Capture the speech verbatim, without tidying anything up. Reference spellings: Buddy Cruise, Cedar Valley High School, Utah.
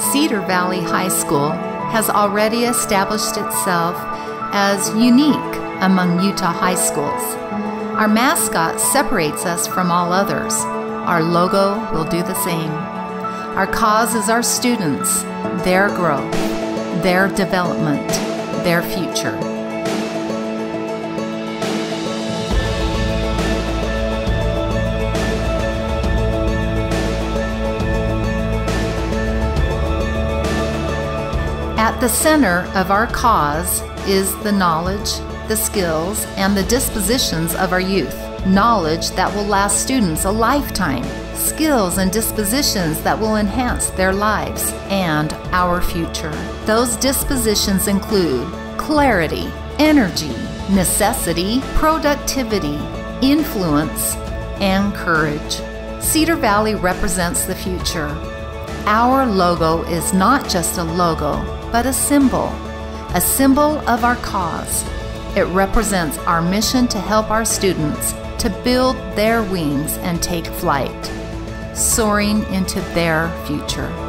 Cedar Valley High School has already established itself as unique among Utah high schools. Our mascot separates us from all others. Our logo will do the same. Our cause is our students, their growth, their development, their future. At the center of our cause is the knowledge, the skills, and the dispositions of our youth. Knowledge that will last students a lifetime, skills and dispositions that will enhance their lives and our future. Those dispositions include clarity, energy, necessity, productivity, influence, and courage. Cedar Valley represents the future. Our logo is not just a logo, but a symbol, a symbol of our cause. It represents our mission to help our students to build their wings and take flight, soaring into their future.